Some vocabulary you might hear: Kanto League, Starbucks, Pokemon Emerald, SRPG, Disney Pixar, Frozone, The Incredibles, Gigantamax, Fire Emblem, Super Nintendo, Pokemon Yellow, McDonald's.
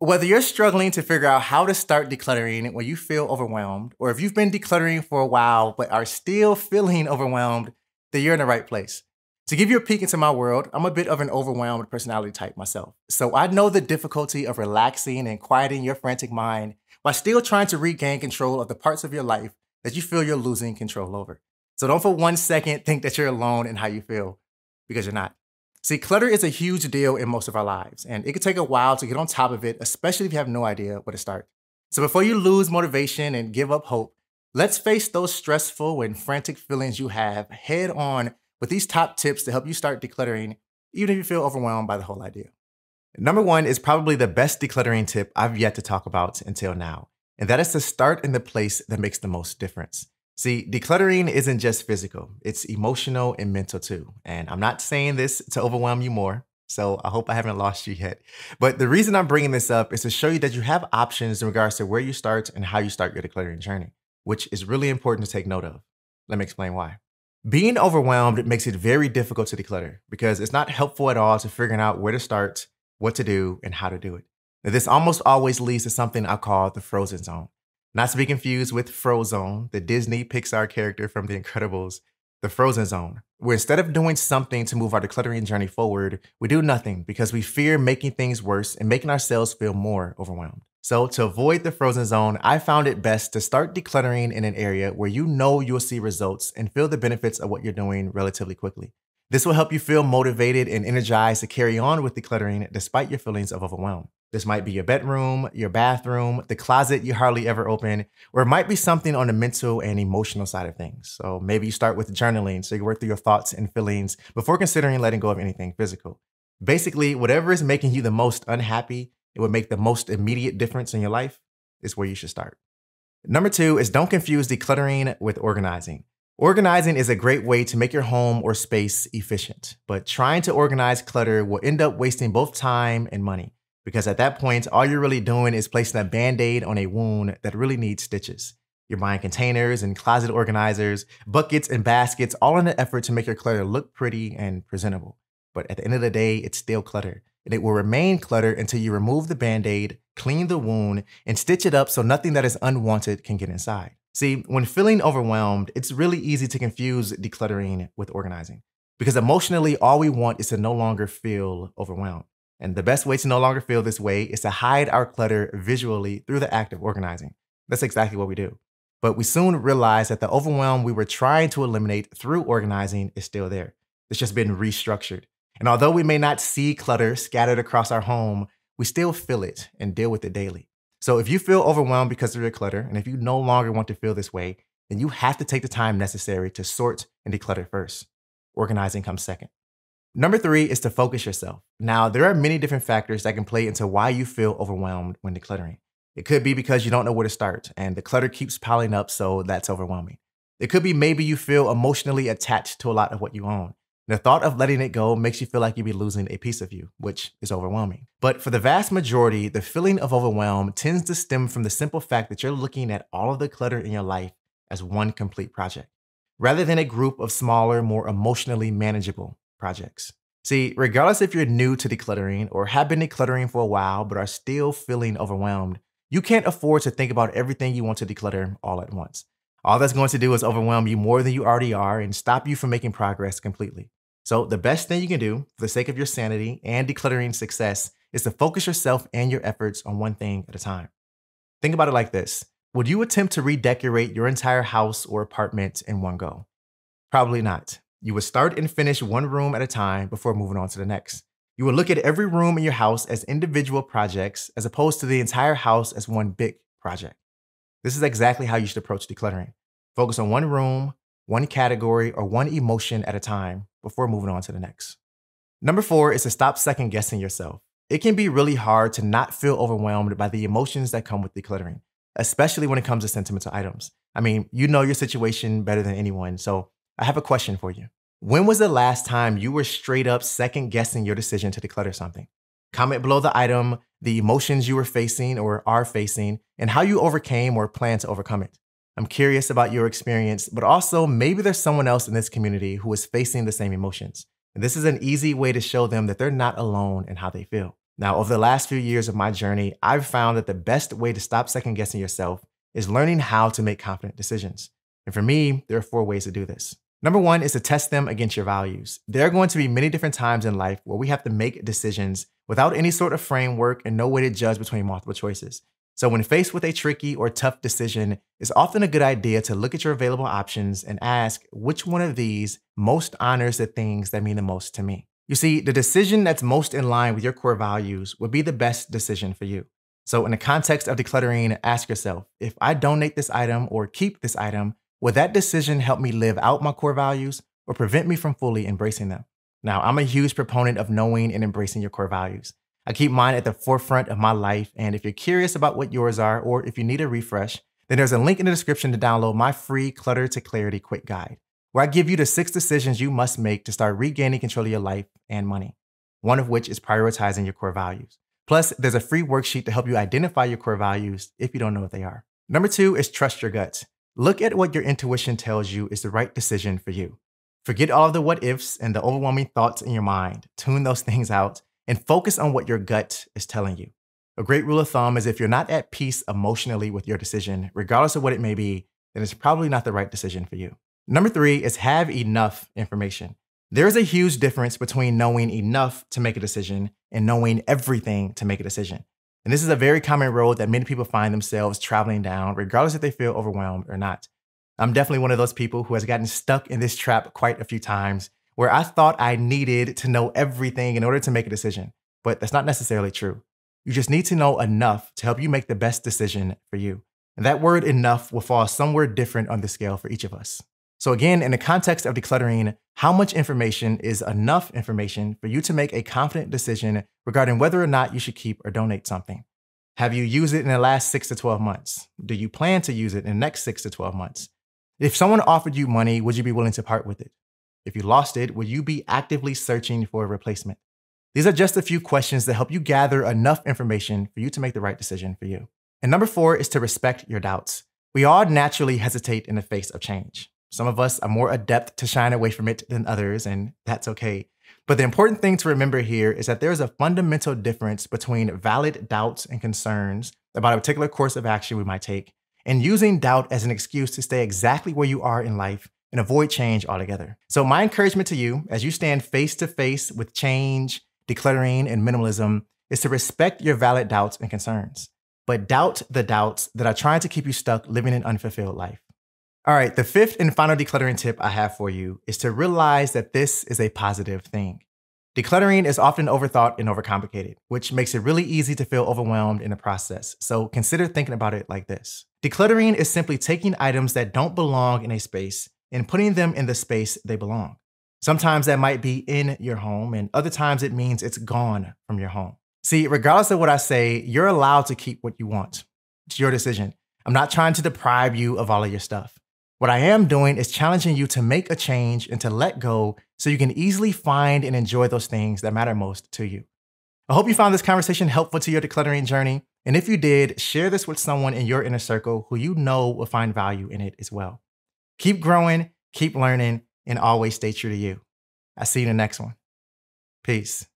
Whether you're struggling to figure out how to start decluttering when you feel overwhelmed, or if you've been decluttering for a while but are still feeling overwhelmed, then you're in the right place. To give you a peek into my world, I'm a bit of an overwhelmed personality type myself. So I know the difficulty of relaxing and quieting your frantic mind while still trying to regain control of the parts of your life that you feel you're losing control over. So don't for one second think that you're alone in how you feel, because you're not. See, clutter is a huge deal in most of our lives, and it can take a while to get on top of it, especially if you have no idea where to start. So before you lose motivation and give up hope, let's face those stressful and frantic feelings you have head on with these top tips to help you start decluttering, even if you feel overwhelmed by the whole idea. Number 1 is probably the best decluttering tip I've yet to talk about until now, and that is to start in the place that makes the most difference. See, decluttering isn't just physical, it's emotional and mental too. And I'm not saying this to overwhelm you more, so I hope I haven't lost you yet. But the reason I'm bringing this up is to show you that you have options in regards to where you start and how you start your decluttering journey, which is really important to take note of. Let me explain why. Being overwhelmed makes it very difficult to declutter because it's not helpful at all to figuring out where to start, what to do, and how to do it. Now, this almost always leads to something I call the Frozone zone. Not to be confused with Frozone, the Disney Pixar character from The Incredibles, the Frozen Zone, where instead of doing something to move our decluttering journey forward, we do nothing because we fear making things worse and making ourselves feel more overwhelmed. So to avoid the Frozen Zone, I found it best to start decluttering in an area where you know you'll see results and feel the benefits of what you're doing relatively quickly. This will help you feel motivated and energized to carry on with decluttering despite your feelings of overwhelm. This might be your bedroom, your bathroom, the closet you hardly ever open, or it might be something on the mental and emotional side of things. So maybe you start with journaling so you work through your thoughts and feelings before considering letting go of anything physical. Basically, whatever is making you the most unhappy, it would make the most immediate difference in your life, is where you should start. Number 2 is don't confuse decluttering with organizing. Organizing is a great way to make your home or space efficient, but trying to organize clutter will end up wasting both time and money. Because at that point, all you're really doing is placing a Band-Aid on a wound that really needs stitches. You're buying containers and closet organizers, buckets and baskets, all in an effort to make your clutter look pretty and presentable. But at the end of the day, it's still clutter. And it will remain clutter until you remove the Band-Aid, clean the wound, and stitch it up so nothing that is unwanted can get inside. See, when feeling overwhelmed, it's really easy to confuse decluttering with organizing. Because emotionally, all we want is to no longer feel overwhelmed. And the best way to no longer feel this way is to hide our clutter visually through the act of organizing. That's exactly what we do. But we soon realize that the overwhelm we were trying to eliminate through organizing is still there. It's just been restructured. And although we may not see clutter scattered across our home, we still feel it and deal with it daily. So if you feel overwhelmed because of your clutter, and if you no longer want to feel this way, then you have to take the time necessary to sort and declutter first. Organizing comes second. Number 3 is to focus yourself. Now, there are many different factors that can play into why you feel overwhelmed when decluttering. It could be because you don't know where to start and the clutter keeps piling up, so that's overwhelming. It could be maybe you feel emotionally attached to a lot of what you own. The thought of letting it go makes you feel like you'd be losing a piece of you, which is overwhelming. But for the vast majority, the feeling of overwhelm tends to stem from the simple fact that you're looking at all of the clutter in your life as one complete project, rather than a group of smaller, more emotionally manageable projects. See, regardless if you're new to decluttering or have been decluttering for a while but are still feeling overwhelmed, you can't afford to think about everything you want to declutter all at once. All that's going to do is overwhelm you more than you already are and stop you from making progress completely. So the best thing you can do for the sake of your sanity and decluttering success is to focus yourself and your efforts on one thing at a time. Think about it like this. Would you attempt to redecorate your entire house or apartment in one go? Probably not. You would start and finish one room at a time before moving on to the next. You would look at every room in your house as individual projects as opposed to the entire house as one big project. This is exactly how you should approach decluttering. Focus on one room, one category, or one emotion at a time before moving on to the next. Number 4 is to stop second guessing yourself. It can be really hard to not feel overwhelmed by the emotions that come with decluttering, especially when it comes to sentimental items. I mean, you know your situation better than anyone, so I have a question for you. When was the last time you were straight up second guessing your decision to declutter something? Comment below the item, the emotions you were facing or are facing, and how you overcame or plan to overcome it. I'm curious about your experience, but also maybe there's someone else in this community who is facing the same emotions. And this is an easy way to show them that they're not alone in how they feel. Now, over the last few years of my journey, I've found that the best way to stop second-guessing yourself is learning how to make confident decisions. And for me, there are four ways to do this. Number one is to test them against your values. There are going to be many different times in life where we have to make decisions without any sort of framework and no way to judge between multiple choices. So when faced with a tricky or tough decision, it's often a good idea to look at your available options and ask which one of these most honors the things that mean the most to me. You see, the decision that's most in line with your core values would be the best decision for you. So in the context of decluttering, ask yourself, if I donate this item or keep this item, will that decision help me live out my core values or prevent me from fully embracing them? Now, I'm a huge proponent of knowing and embracing your core values. I keep mine at the forefront of my life, and if you're curious about what yours are or if you need a refresh, then there's a link in the description to download my free Clutter to Clarity Quick Guide, where I give you the 6 decisions you must make to start regaining control of your life and money, one of which is prioritizing your core values. Plus, there's a free worksheet to help you identify your core values if you don't know what they are. Number 2 is trust your guts. Look at what your intuition tells you is the right decision for you. Forget all of the what ifs and the overwhelming thoughts in your mind. Tune those things out and focus on what your gut is telling you. A great rule of thumb is if you're not at peace emotionally with your decision, regardless of what it may be, then it's probably not the right decision for you. Number 3 is have enough information. There is a huge difference between knowing enough to make a decision and knowing everything to make a decision. And this is a very common road that many people find themselves traveling down, regardless if they feel overwhelmed or not. I'm definitely one of those people who has gotten stuck in this trap quite a few times, where I thought I needed to know everything in order to make a decision, but that's not necessarily true. You just need to know enough to help you make the best decision for you. And that word enough will fall somewhere different on the scale for each of us. So again, in the context of decluttering, how much information is enough information for you to make a confident decision regarding whether or not you should keep or donate something? Have you used it in the last 6 to 12 months? Do you plan to use it in the next 6 to 12 months? If someone offered you money, would you be willing to part with it? If you lost it, would you be actively searching for a replacement? These are just a few questions that help you gather enough information for you to make the right decision for you. And number 4 is to respect your doubts. We all naturally hesitate in the face of change. Some of us are more adept to shying away from it than others, and that's okay. But the important thing to remember here is that there is a fundamental difference between valid doubts and concerns about a particular course of action we might take, and using doubt as an excuse to stay exactly where you are in life and avoid change altogether. So my encouragement to you, as you stand face to face with change, decluttering, and minimalism, is to respect your valid doubts and concerns, but doubt the doubts that are trying to keep you stuck living an unfulfilled life. All right, the 5th and final decluttering tip I have for you is to realize that this is a positive thing. Decluttering is often overthought and overcomplicated, which makes it really easy to feel overwhelmed in the process. So consider thinking about it like this. Decluttering is simply taking items that don't belong in a space and putting them in the space they belong. Sometimes that might be in your home, and other times it means it's gone from your home. See, regardless of what I say, you're allowed to keep what you want. It's your decision. I'm not trying to deprive you of all of your stuff. What I am doing is challenging you to make a change and to let go so you can easily find and enjoy those things that matter most to you. I hope you found this conversation helpful to your decluttering journey. And if you did, share this with someone in your inner circle who you know will find value in it as well. Keep growing, keep learning, and always stay true to you. I'll see you in the next one. Peace.